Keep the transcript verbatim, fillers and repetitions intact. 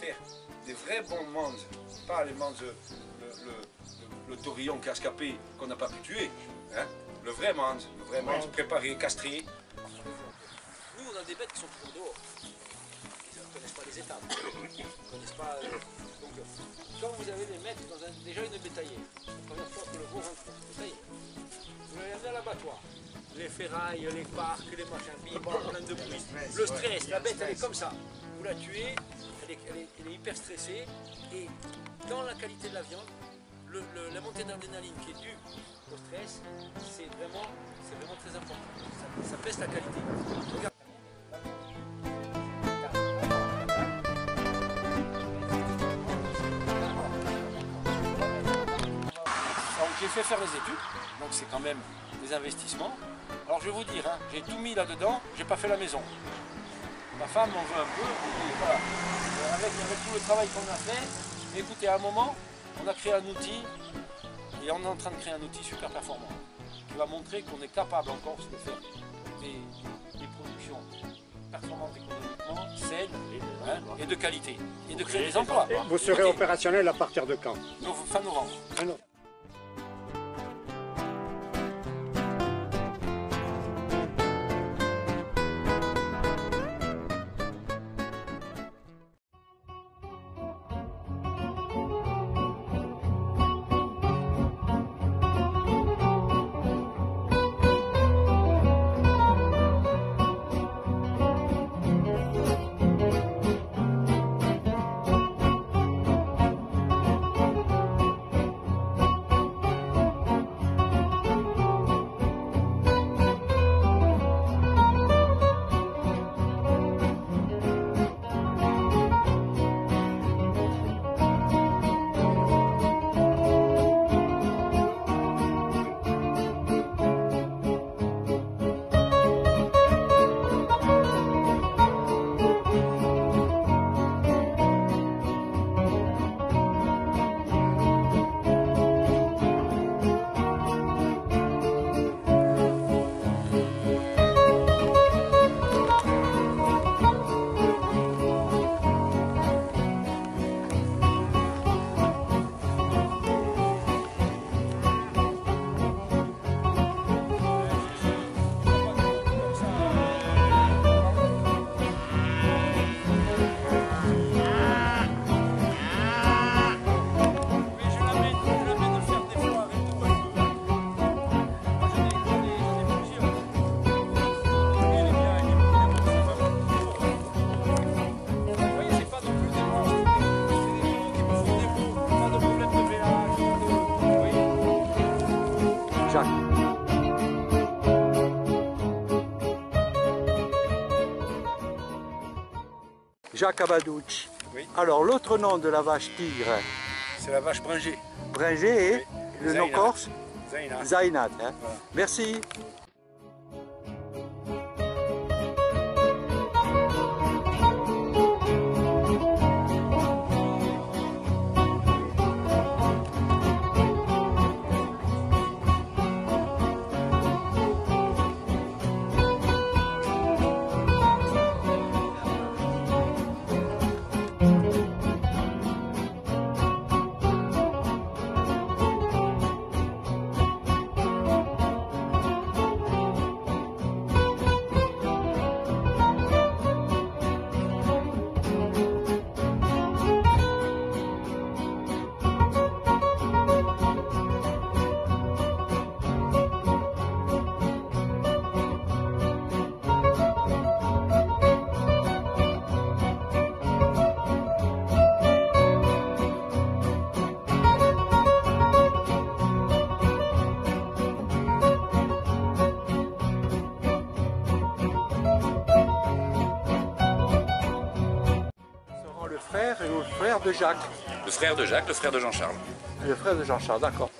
faire des vrais bons manges, pas les manges, le, le, le, le taurillon cascapé qu'on n'a pas pu tuer, hein, le vrai mange, le vrai mange préparé, castré. Nous, on a des bêtes qui sont toujours dehors, qui ne connaissent pas les étapes, qui ne connaissent pas... Euh, donc, quand vous avez des maîtres dans un, déjà une bétaillère, c'est la première fois que le veau rentre dans une bétaillère, vous l'avez amené à l'abattoir. Les ferrailles, les parcs, les machins, ils parlent plein de bruit. Le stress, la bête elle est comme ça. Vous la tuez, elle est, elle est, elle est hyper stressée. Et dans la qualité de la viande, le, le, la montée d'adrénaline qui est due au stress, c'est vraiment, c'est vraiment très important. Ça, ça baisse la qualité. Regarde. Donc j'ai fait faire les études, donc c'est quand même des investissements. Alors je vais vous dire, hein, j'ai tout mis là-dedans, j'ai pas fait la maison. Ma femme en veut un peu, et voilà. Avec, avec tout le travail qu'on a fait, mais écoutez, à un moment, on a créé un outil, et on est en train de créer un outil super performant, qui va montrer qu'on est capable en Corse de faire des, des productions performantes économiquement, saines, hein, et de qualité, et de créer des emplois. Et vous serez okay. Opérationnel à partir de quand? Donc, fin novembre. Ah non. Jacques Abbaducci. Oui. Alors l'autre nom de la vache tigre, c'est la vache bringée. Bringée et oui. Le nom corse Zaïnata. Zaïnata, hein. Voilà. Merci. Le frère de Jacques. Le frère de Jacques, le frère de Jean-Charles. Le frère de Jean-Charles, d'accord.